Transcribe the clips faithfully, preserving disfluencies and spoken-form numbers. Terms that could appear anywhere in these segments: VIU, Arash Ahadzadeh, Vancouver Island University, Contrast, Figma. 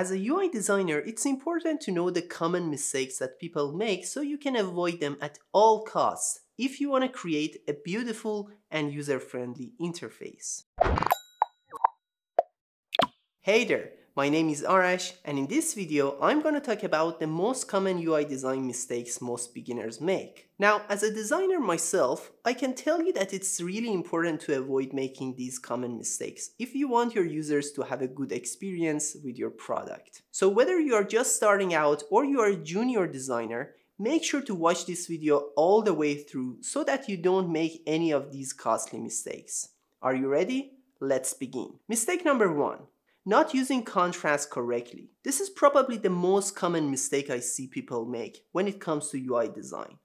As a U I designer, it's important to know the common mistakes that people make so you can avoid them at all costs if you want to create a beautiful and user-friendly interface. Hey there, my name is Arash, and in this video I'm going to talk about the most common U I design mistakes most beginners make. Now, as a designer myself, I can tell you that it's really important to avoid making these common mistakes if you want your users to have a good experience with your product. So whether you are just starting out or you are a junior designer, make sure to watch this video all the way through so that you don't make any of these costly mistakes. Are you ready? Let's begin. Mistake number one. Not using contrast correctly. This is probably the most common mistake I see people make when it comes to U I design.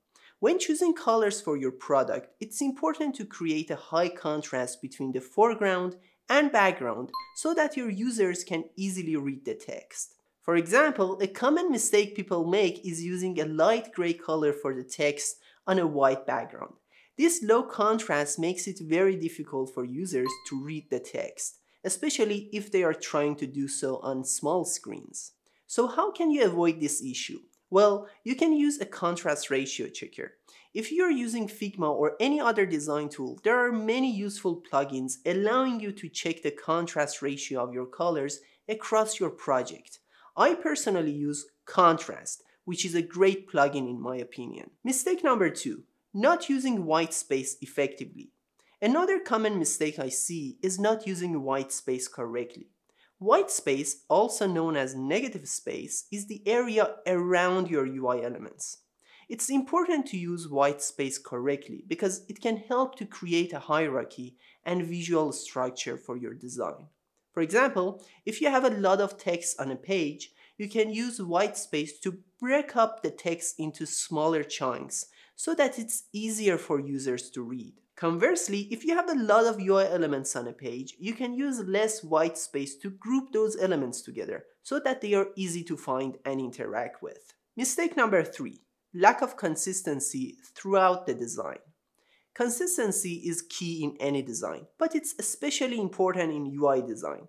When choosing colors for your product, it's important to create a high contrast between the foreground and background so that your users can easily read the text. For example, a common mistake people make is using a light gray color for the text on a white background. This low contrast makes it very difficult for users to read the text, especially if they are trying to do so on small screens. So how can you avoid this issue? Well, you can use a contrast ratio checker. If you're using Figma or any other design tool, there are many useful plugins allowing you to check the contrast ratio of your colors across your project. I personally use Contrast, which is a great plugin in my opinion. Mistake number two, not using white space effectively. Another common mistake I see is not using white space correctly. White space, also known as negative space, is the area around your U I elements. It's important to use white space correctly because it can help to create a hierarchy and visual structure for your design. For example, if you have a lot of text on a page, you can use white space to break up the text into smaller chunks so that it's easier for users to read. Conversely, if you have a lot of U I elements on a page, you can use less white space to group those elements together so that they are easy to find and interact with. Mistake number three, lack of consistency throughout the design. Consistency is key in any design, but it's especially important in U I design.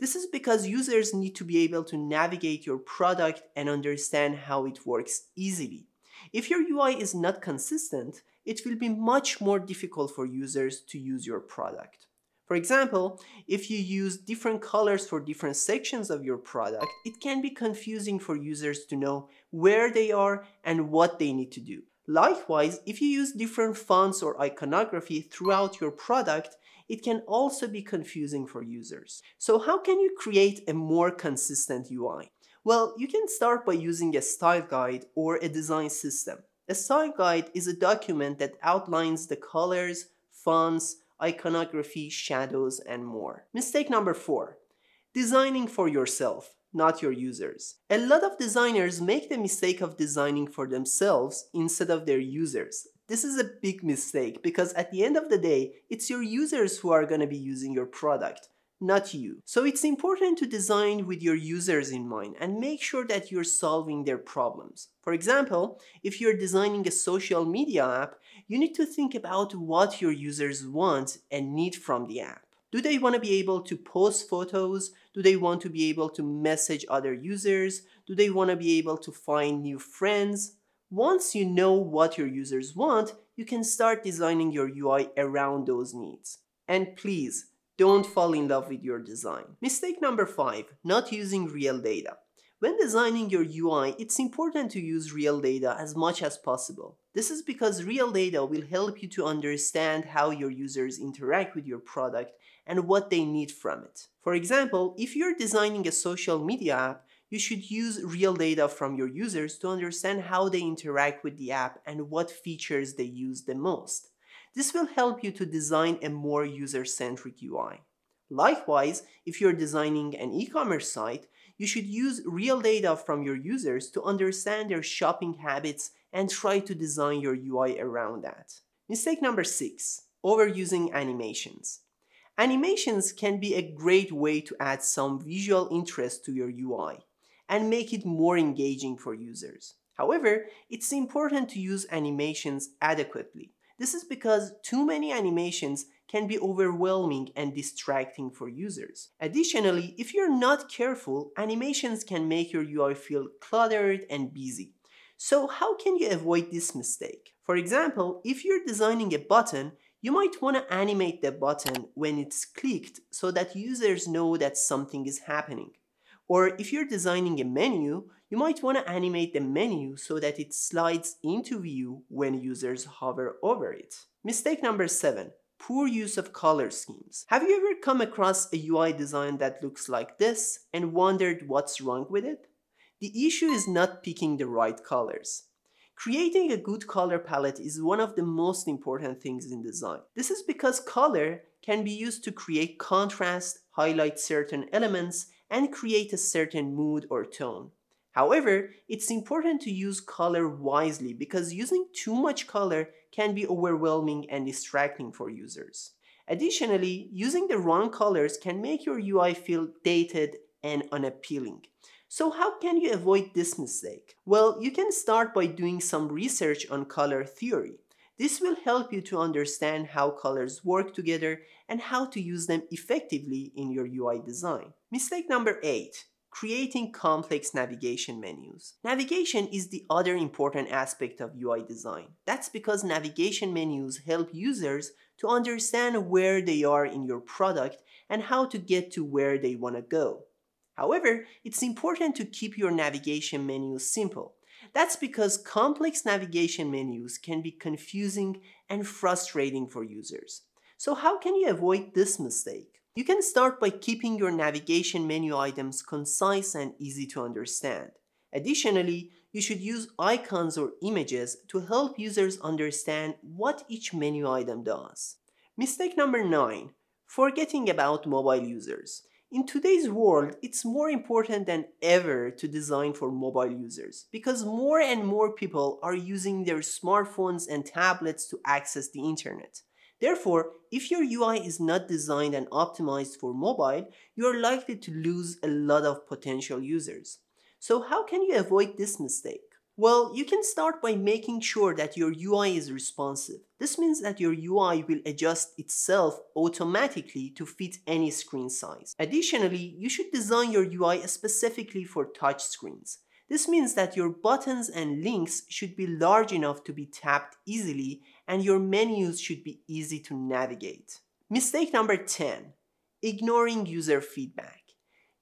This is because users need to be able to navigate your product and understand how it works easily. If your U I is not consistent, it will be much more difficult for users to use your product. For example, if you use different colors for different sections of your product, it can be confusing for users to know where they are and what they need to do. Likewise, if you use different fonts or iconography throughout your product, it can also be confusing for users. So how can you create a more consistent U I? Well, you can start by using a style guide or a design system. A style guide is a document that outlines the colors, fonts, iconography, shadows, and more. Mistake number four, designing for yourself, not your users. A lot of designers make the mistake of designing for themselves instead of their users. This is a big mistake because at the end of the day, it's your users who are going to be using your product, not you. So it's important to design with your users in mind and make sure that you're solving their problems. For example, if you're designing a social media app, you need to think about what your users want and need from the app. Do they want to be able to post photos? Do they want to be able to message other users? Do they want to be able to find new friends? Once you know what your users want, you can start designing your U I around those needs. And please, don't fall in love with your design. Mistake number five, not using real data. When designing your U I, it's important to use real data as much as possible. This is because real data will help you to understand how your users interact with your product and what they need from it. For example, if you're designing a social media app, you should use real data from your users to understand how they interact with the app and what features they use the most. This will help you to design a more user-centric U I. Likewise, if you're designing an e-commerce site, you should use real data from your users to understand their shopping habits and try to design your U I around that. Mistake number six, overusing animations. Animations can be a great way to add some visual interest to your U I and make it more engaging for users. However, it's important to use animations adequately. This is because too many animations can be overwhelming and distracting for users. Additionally, if you're not careful, animations can make your U I feel cluttered and busy. So how can you avoid this mistake? For example, if you're designing a button, you might want to animate the button when it's clicked so that users know that something is happening. Or if you're designing a menu, you might want to animate the menu so that it slides into view when users hover over it. Mistake number seven, poor use of color schemes. Have you ever come across a U I design that looks like this and wondered what's wrong with it? The issue is not picking the right colors. Creating a good color palette is one of the most important things in design. This is because color can be used to create contrast, highlight certain elements, and create a certain mood or tone. However, it's important to use color wisely because using too much color can be overwhelming and distracting for users. Additionally, using the wrong colors can make your U I feel dated and unappealing. So how can you avoid this mistake? Well, you can start by doing some research on color theory. This will help you to understand how colors work together and how to use them effectively in your U I design. Mistake number eight, creating complex navigation menus. Navigation is the other important aspect of U I design. That's because navigation menus help users to understand where they are in your product and how to get to where they want to go. However, it's important to keep your navigation menus simple. That's because complex navigation menus can be confusing and frustrating for users. So how can you avoid this mistake? You can start by keeping your navigation menu items concise and easy to understand. Additionally, you should use icons or images to help users understand what each menu item does. Mistake number nine, forgetting about mobile users. In today's world, it's more important than ever to design for mobile users because more and more people are using their smartphones and tablets to access the internet. Therefore, if your U I is not designed and optimized for mobile, you are likely to lose a lot of potential users. So how can you avoid this mistake? Well, you can start by making sure that your U I is responsive. This means that your U I will adjust itself automatically to fit any screen size. Additionally, you should design your U I specifically for touch screens. This means that your buttons and links should be large enough to be tapped easily, and your menus should be easy to navigate. Mistake number ten, ignoring user feedback.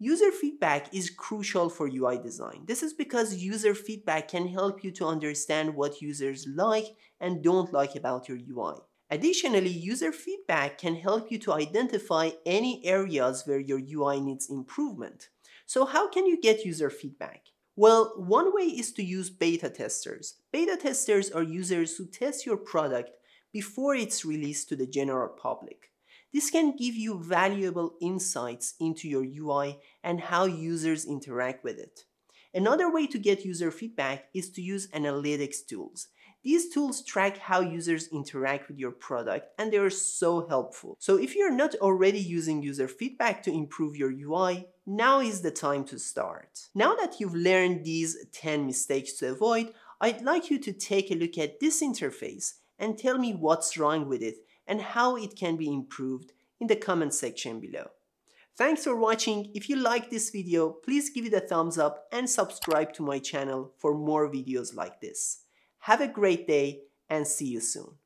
User feedback is crucial for U I design. This is because user feedback can help you to understand what users like and don't like about your U I. Additionally, user feedback can help you to identify any areas where your U I needs improvement. So how can you get user feedback? Well, one way is to use beta testers. Beta testers are users who test your product before it's released to the general public. This can give you valuable insights into your U I and how users interact with it. Another way to get user feedback is to use analytics tools. These tools track how users interact with your product, and they are so helpful. So if you're not already using user feedback to improve your U I, now is the time to start. Now that you've learned these ten mistakes to avoid, I'd like you to take a look at this interface and tell me what's wrong with it and how it can be improved in the comment section below. Thanks for watching. If you like this video, please give it a thumbs up and subscribe to my channel for more videos like this. Have a great day and see you soon.